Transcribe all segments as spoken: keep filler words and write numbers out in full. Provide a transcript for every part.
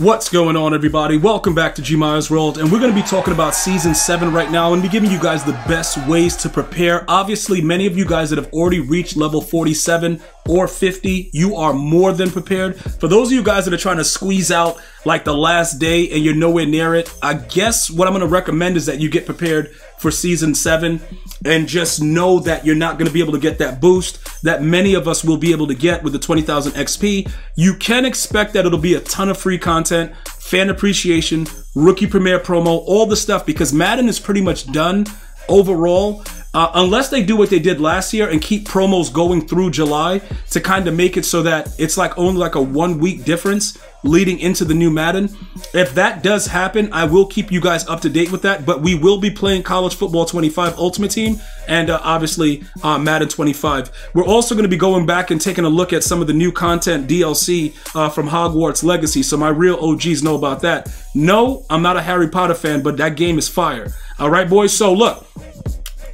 What's going on, everybody? Welcome back to GmiasWorld, and we're going to be talking about Season seven right now and be giving you guys the best ways to prepare. Obviously, many of you guys that have already reached level forty-seven or fifty, you are more than prepared. For those of you guys that are trying to squeeze out like the last day and you're nowhere near it, I guess what I'm going to recommend is that you get prepared for Season seven and just know that you're not going to be able to get that boost that many of us will be able to get with the twenty thousand X P. You can expect that it'll be a ton of free content, fan appreciation, rookie premiere promo, all the stuff, because Madden is pretty much done overall, uh, unless they do what they did last year and keep promos going through July to kind of make it so that it's like only like a one week difference leading into the new Madden. If that does happen, I will keep you guys up to date with that, but we will be playing College Football twenty-five Ultimate Team and uh, obviously uh, Madden twenty-five. We're also going to be going back and taking a look at some of the new content D L C uh, from Hogwarts Legacy, so my real O Gs know about that. No, I'm not a Harry Potter fan, but that game is fire. All right, boys, so look,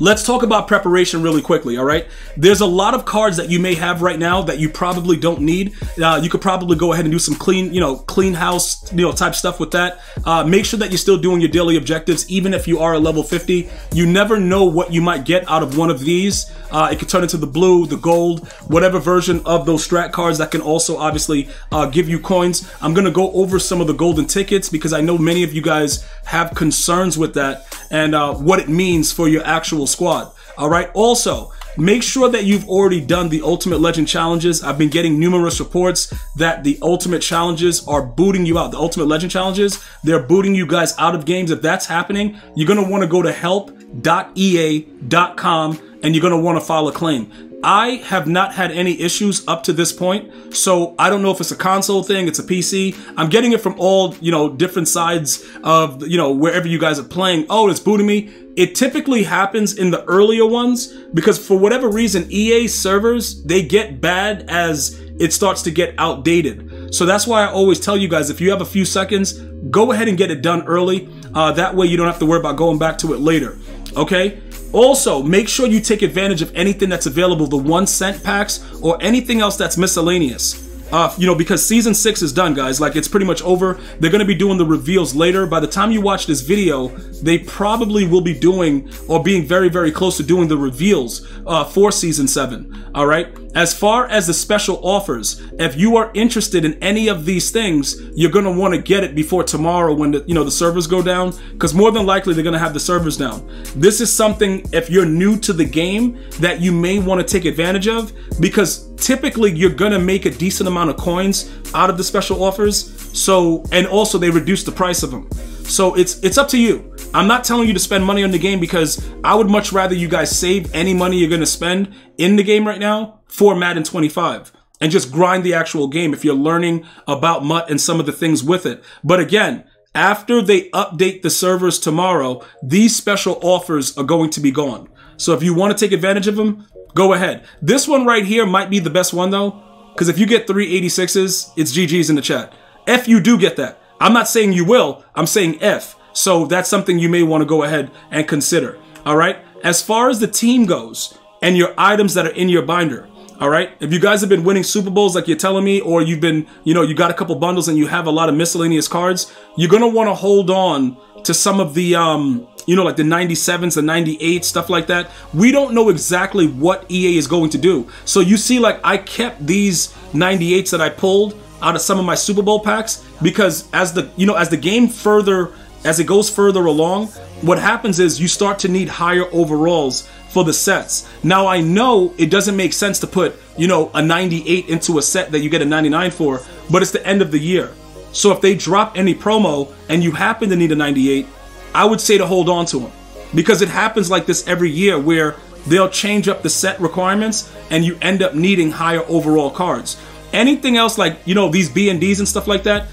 let's talk about preparation really quickly, all right? There's a lot of cards that you may have right now that you probably don't need. Uh, you could probably go ahead and do some clean, you know, clean house, you know, type stuff with that. Uh, make sure that you're still doing your daily objectives, even if you are a level fifty. You never know what you might get out of one of these. Uh, it could turn into the blue, the gold, whatever version of those strat cards that can also obviously uh, give you coins. I'm gonna go over some of the golden tickets because I know many of you guys have concerns with that and uh, what it means for your actual squad. All right, also make sure that you've already done the Ultimate Legend challenges. I've been getting numerous reports that the Ultimate challenges are booting you out. The Ultimate Legend challenges, they're booting you guys out of games. If that's happening, you're going to want to go to help dot E A dot com and you're going to want to file a claim. I have not had any issues up to this point, so I don't know if it's a console thing, it's a P C. I'm getting it from all, you know, different sides of, you know, wherever you guys are playing. Oh, it's booting me. It typically happens in the earlier ones because for whatever reason, E A servers, they get bad as it starts to get outdated. So that's why I always tell you guys, if you have a few seconds, go ahead and get it done early. Uh, that way you don't have to worry about going back to it later, okay? Also, make sure you take advantage of anything that's available, the one cent packs or anything else that's miscellaneous. Uh, you know, because season six is done, guys. Like, it's pretty much over. They're going to be doing the reveals later. By the time you watch this video, they probably will be doing or being very, very close to doing the reveals uh, for season seven. All right. As far as the special offers, if you are interested in any of these things, you're going to want to get it before tomorrow when the, you know, the servers go down, because more than likely they're going to have the servers down. This is something, if you're new to the game, that you may want to take advantage of, because typically you're going to make a decent amount of coins out of the special offers. So, and also they reduce the price of them. So it's it's up to you. I'm not telling you to spend money on the game, because I would much rather you guys save any money you're going to spend in the game right now for Madden twenty-five and just grind the actual game if you're learning about M U T and some of the things with it. But again, after they update the servers tomorrow, these special offers are going to be gone. So if you want to take advantage of them, go ahead. This one right here might be the best one though, because if you get three eighty-sixes, it's G G's in the chat. If you do get that, I'm not saying you will, I'm saying if. So that's something you may want to go ahead and consider. All right. As far as the team goes and your items that are in your binder. All right. If you guys have been winning Super Bowls like you're telling me, or you've been, you know, you got a couple bundles and you have a lot of miscellaneous cards, you're going to want to hold on to some of the, um, you know, like the ninety-sevens, the ninety-eights, stuff like that. We don't know exactly what E A is going to do. So you see, like, I kept these ninety-eights that I pulled out of some of my Super Bowl packs, because as the, you know, as the game further, as it goes further along, what happens is you start to need higher overalls for the sets. Now, I know it doesn't make sense to put, you know, a ninety-eight into a set that you get a ninety-nine for, but it's the end of the year. So if they drop any promo and you happen to need a ninety-eight, I would say to hold on to them, because it happens like this every year where they'll change up the set requirements and you end up needing higher overall cards. Anything else like, you know, these B and Ds and stuff like that,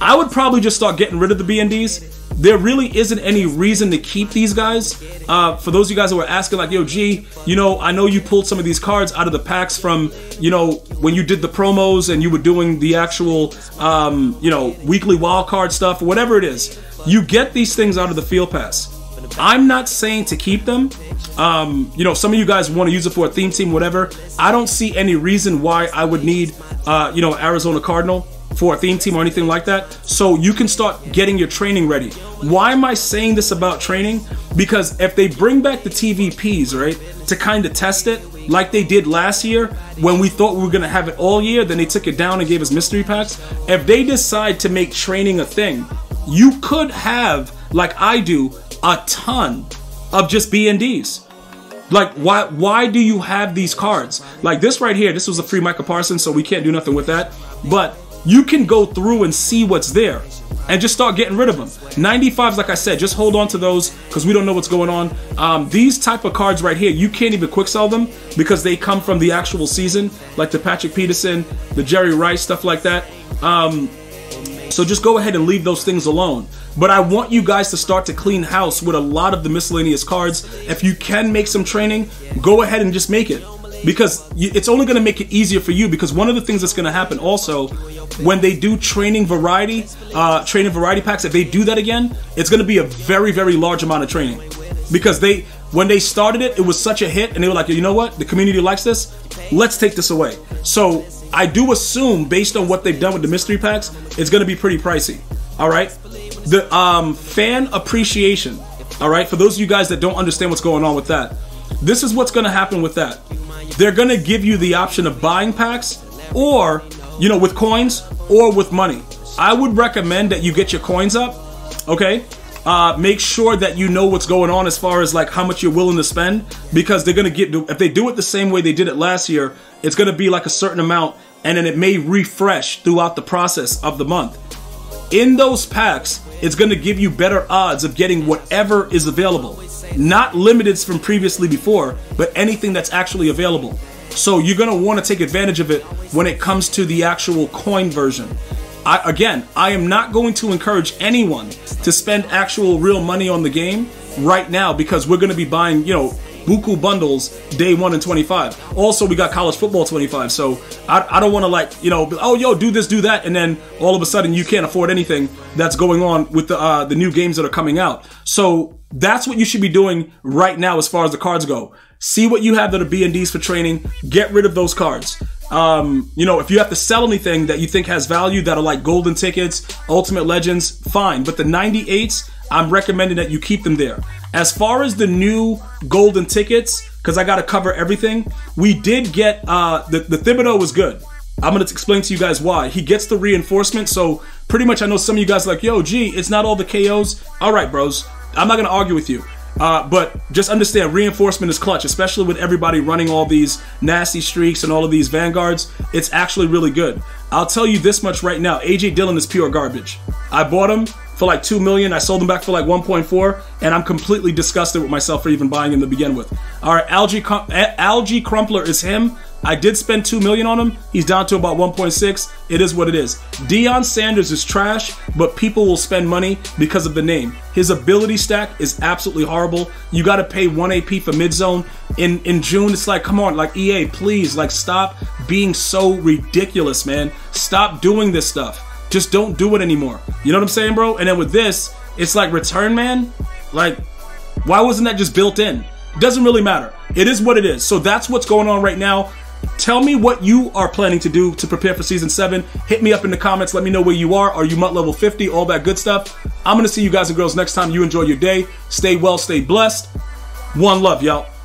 I would probably just start getting rid of the B and Ds. There really isn't any reason to keep these guys. Uh, for those of you guys that were asking like, yo, G, you know, I know you pulled some of these cards out of the packs from, you know, when you did the promos and you were doing the actual, um, you know, weekly wild card stuff, whatever it is. You get these things out of the field pass. I'm not saying to keep them. Um, you know, some of you guys want to use it for a theme team, whatever. I don't see any reason why I would need, uh, you know, Arizona Cardinal. for a theme team or anything like that, so you can start getting your training ready. Why am I saying this about training? Because if they bring back the T V Ps, right, to kind of test it, like they did last year when we thought we were gonna have it all year, then they took it down and gave us mystery packs. If they decide to make training a thing, you could have, like I do, a ton of just B and Ds. Like, why why do you have these cards? Like this right here, this was a free Micah Parsons, so we can't do nothing with that. But you can go through and see what's there and just start getting rid of them. ninety-fives, like I said, just hold on to those because we don't know what's going on. Um, these type of cards right here, you can't even quick sell them because they come from the actual season, like the Patrick Peterson, the Jerry Rice, stuff like that. Um, so just go ahead and leave those things alone. But I want you guys to start to clean house with a lot of the miscellaneous cards. If you can make some training, go ahead and just make it, because it's only going to make it easier for you. Because one of the things that's going to happen also when they do training variety, uh, training variety packs, if they do that again, it's going to be a very, very large amount of training, because they, when they started it, it was such a hit and they were like, you know what? The community likes this. Let's take this away. So I do assume based on what they've done with the mystery packs, it's going to be pretty pricey. All right. The um, fan appreciation. All right. For those of you guys that don't understand what's going on with that, this is what's going to happen with that. They're going to give you the option of buying packs or, you know, with coins or with money. I would recommend that you get your coins up, okay? Uh, make sure that you know what's going on as far as like how much you're willing to spend, because they're going to get, if they do it the same way they did it last year, it's going to be like a certain amount and then it may refresh throughout the process of the month. In those packs, it's going to give you better odds of getting whatever is available. Not limiteds from previously before, but anything that's actually available. So you're going to want to take advantage of it when it comes to the actual coin version. I, again, I am not going to encourage anyone to spend actual real money on the game right now, because we're going to be buying, you know, buku bundles day one and twenty-five. Also, we got College Football twenty-five. So I, I don't want to like, you know, oh, yo, do this, do that. And then all of a sudden you can't afford anything that's going on with the, uh, the new games that are coming out. So that's what you should be doing right now as far as the cards go. See what you have that are B and Ds for training. Get rid of those cards. Um, you know, if you have to sell anything that you think has value that are like golden tickets, ultimate legends, fine. But the ninety-eights, I'm recommending that you keep them there. As far as the new golden tickets, because I got to cover everything, we did get, uh, the, the Thibodeau was good. I'm going to explain to you guys why. He gets the reinforcement. So pretty much I know some of you guys are like, yo, G, it's not all the K Os. All right, bros. I'm not going to argue with you. Uh, but just understand, reinforcement is clutch, especially with everybody running all these nasty streaks and all of these vanguards. It's actually really good. I'll tell you this much right now. A J Dillon is pure garbage. I bought him for like two million dollars. I sold him back for like one point four, and I'm completely disgusted with myself for even buying him to begin with. All right, Algie, Algie Crumpler is him. I did spend two million dollars on him. He's down to about one point six. It is what it is. Deion Sanders is trash, but people will spend money because of the name. His ability stack is absolutely horrible. You got to pay one A P for mid zone. In, in June, it's like, come on, like E A, please, like stop being so ridiculous, man. Stop doing this stuff. Just don't do it anymore. You know what I'm saying, bro? And then with this, it's like return, man. Like, why wasn't that just built in? Doesn't really matter. It is what it is. So that's what's going on right now. Tell me what you are planning to do to prepare for season seven. Hit me up in the comments. Let me know where you are. Are you mutt level fifty? All that good stuff. I'm going to see you guys and girls next time. You enjoy your day. Stay well, stay blessed. One love, y'all.